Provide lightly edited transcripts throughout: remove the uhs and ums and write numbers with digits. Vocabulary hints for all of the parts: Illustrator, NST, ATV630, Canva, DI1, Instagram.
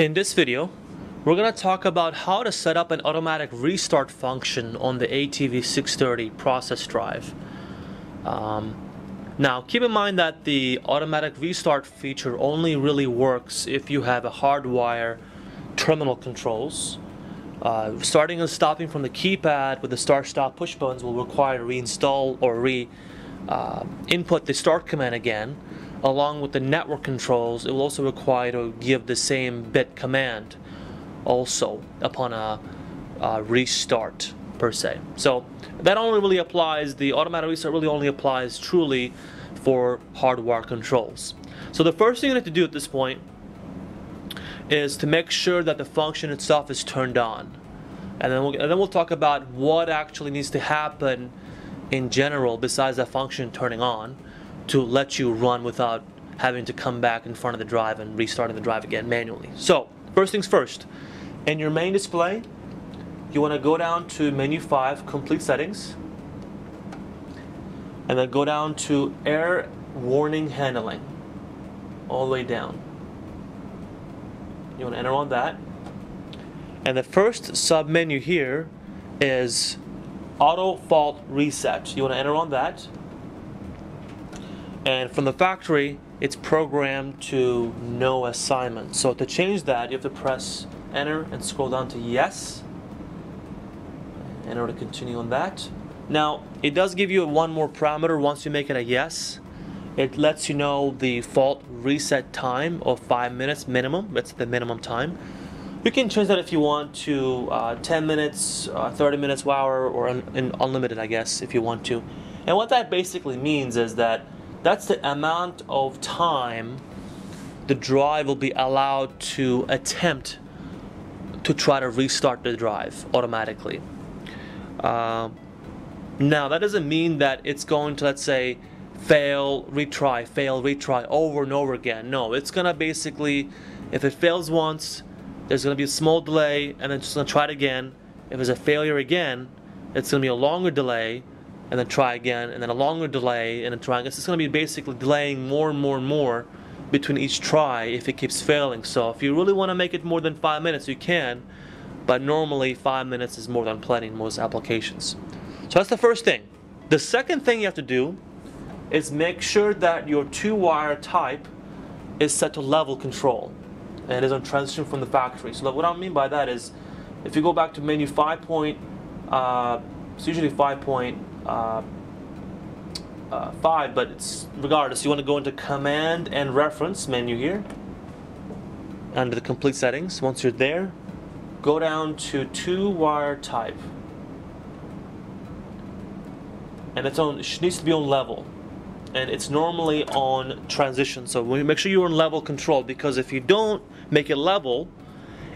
In this video, we're going to talk about how to set up an automatic restart function on the ATV630 process drive. Now keep in mind that the automatic restart feature only really works if you have a hardwire terminal controls. Starting and stopping from the keypad with the start stop push buttons will require reinstall or input the start command again. Along with the network controls, it will also require to give the same bit command also upon a restart per se. So that only really applies, the automatic restart really only applies truly for hardware controls. So the first thing you need to do at this point is to make sure that the function itself is turned on. And then we'll talk about what actually needs to happen in general besides that function turning on to let you run without having to come back in front of the drive and restarting the drive again manually. So first things first, in your main display, you want to go down to menu 5, complete settings, and then go down to error warning handling, all the way down. You want to enter on that, and the first sub menu here is auto fault reset. You want to enter on that, and from the factory it's programmed to no assignment. So to change that, you have to press enter and scroll down to yes, in order to continue on that. Now it does give you one more parameter. Once you make it a yes, it lets you know the fault reset time of 5 minutes minimum. That's the minimum time. You can change that if you want to 10 minutes, 30 minutes, hour, or unlimited, I guess, if you want to. And what that basically means is that that's the amount of time the drive will be allowed to attempt to try to restart the drive automatically. Now that doesn't mean that it's going to, let's say, fail, retry over and over again. No, it's gonna basically, if it fails once, there's gonna be a small delay, and then just gonna try it again. If there's a failure again, it's gonna be a longer delay, and then try again, and then a longer delay, and then try again. It's just gonna be basically delaying more and more and more between each try if it keeps failing. So if you really wanna make it more than 5 minutes, you can, but normally 5 minutes is more than plenty in most applications. So that's the first thing. The second thing you have to do is make sure that your two-wire type is set to level control and is on transition from the factory. So what I mean by that is, if you go back to menu 5. It's usually 5.5, but it's regardless. You want to go into command and reference menu here under the complete settings. Once you're there, go down to two-wire type, and it needs to be on level. And it's normally on transition, so make sure you're on level control, because if you don't make it level,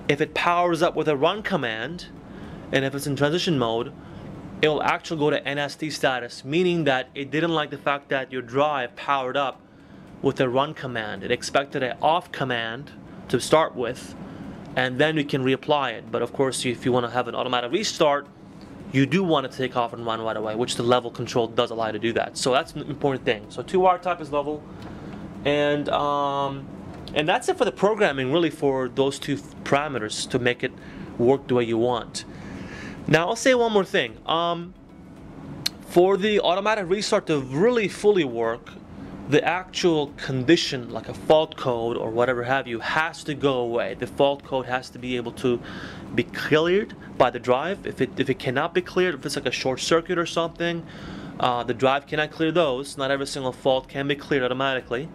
if it powers up with a run command and if it's in transition mode, it will actually go to NST status, meaning that it didn't like the fact that your drive powered up with a run command. It expected an off command to start with, and then you can reapply it. But of course, if you want to have an automatic restart, you do want to take off and run right away, which the level control does allow you to do that. So that's an important thing. So two-wire type is level, and that's it for the programming, really, for those two parameters to make it work the way you want. Now I'll say one more thing. For the automatic restart to really fully work, the actual condition, like a fault code or whatever have you, has to go away. The fault code has to be able to be cleared by the drive. If it cannot be cleared, if it's like a short circuit or something, the drive cannot clear those. Not every single fault can be cleared automatically.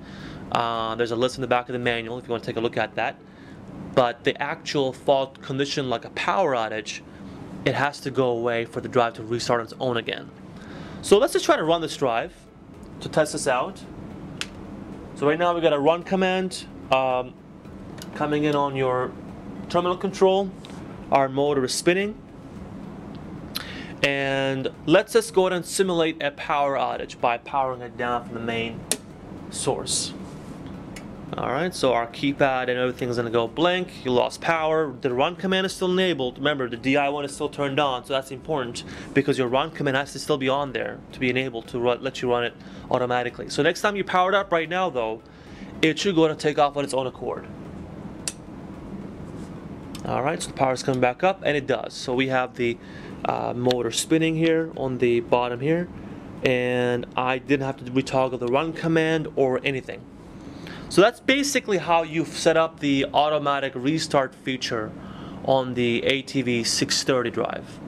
There's a list in the back of the manual if you want to take a look at that. But the actual fault condition, like a power outage, it has to go away for the drive to restart on its own again. So let's just try to run this drive to test this out. So right now we got a run command coming in on your terminal control. Our motor is spinning. And let's just go ahead and simulate a power outage by powering it down from the main source. Alright, so our keypad and everything's gonna go blank. You lost power. The run command is still enabled. Remember, the DI1 is still turned on, so that's important, because your run command has to still be on there to be enabled to let you run it automatically. So next time you power it up, right now though, it should go ahead and take off on its own accord. Alright, so the power is coming back up, and it does. So we have the motor spinning here on the bottom here, and I didn't have to retoggle the run command or anything. So that's basically how you've set up the automatic restart feature on the ATV630 drive.